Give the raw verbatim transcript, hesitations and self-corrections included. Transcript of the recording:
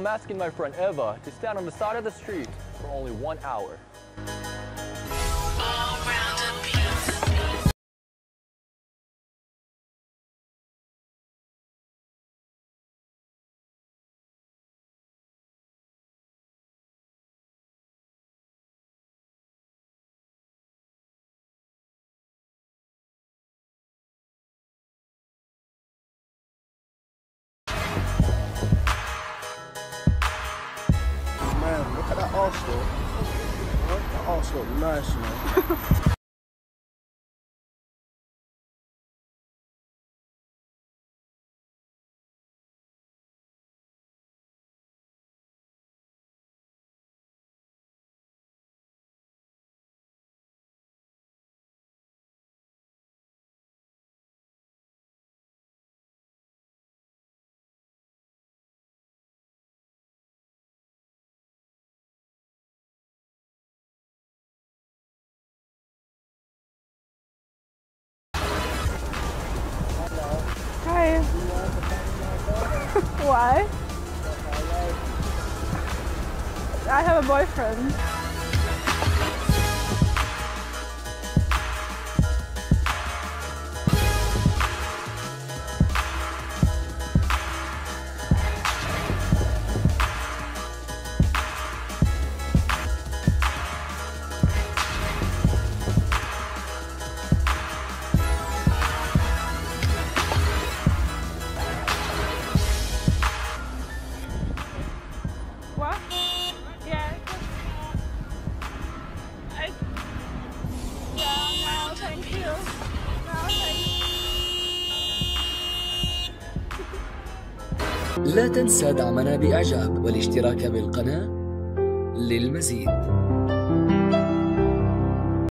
I'm asking my friend Eva to stand on the side of the street for only one hour. Also, also nice, man. Why? I have a boyfriend. لا تنسى دعمنا بإعجاب والاشتراك بالقناة للمزيد.